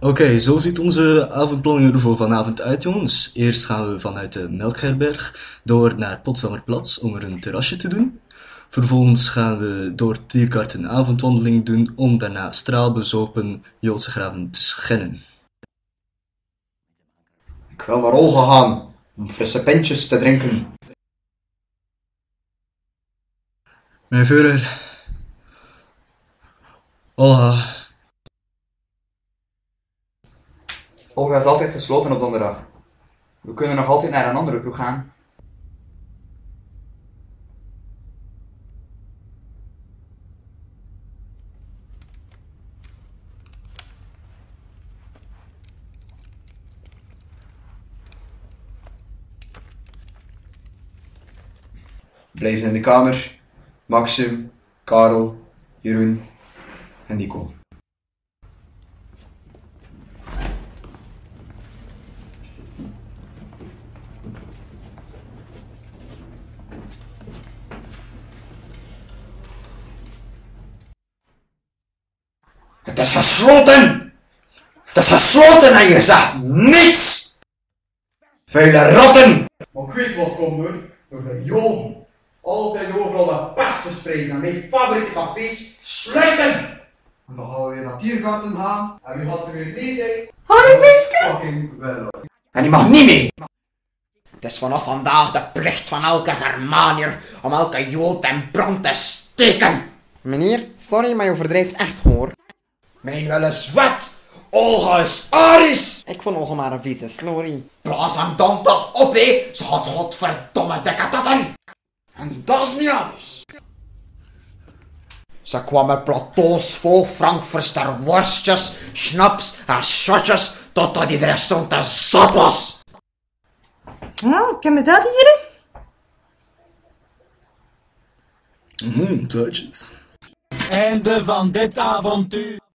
Oké, zo ziet onze avondplanning er voor vanavond uit, jongens. Eerst gaan we vanuit de Melkherberg door naar Potsdamerplatz om er een terrasje te doen. Vervolgens gaan we door Tiergard een avondwandeling doen om daarna straalbezopen Joodse graven te schennen. Ik wil naar Olga gaan om frisse pintjes te drinken. Mijn Führer. Olga. Olga is altijd gesloten op donderdag. We kunnen nog altijd naar een andere kroeg gaan. Blijven in de kamer. Maxim, Karel, Jeroen en Nico. Het is gesloten! Het is gesloten en je zegt niets! Vele ratten! Maar ik weet wat komt hoor, door de Joden. Altijd overal de pest verspreiden en mijn favoriete cafés sluiten! En dan gaan we weer naar Tiergarten gaan en wie gaat er weer mee zijn? Hallo meisje! Fucking wel. En die mag niet mee! Het is vanaf vandaag de plicht van elke Germanier om elke Jood in brand te steken! Meneer, sorry, maar je overdrijft echt hoor. Mijn wel eens wat? Olga is Aries! Ik vond Olga maar een vieze slorie. Blaas hem dan toch op hé, ze had godverdomme dikke tatten! En dat is niet alles. Ze kwam met plateaus vol frankfurter worstjes, schnaps en shotjes totdat die restaurant te zat was. Nou, ken je dat hier? Touches. Einde van dit avontuur.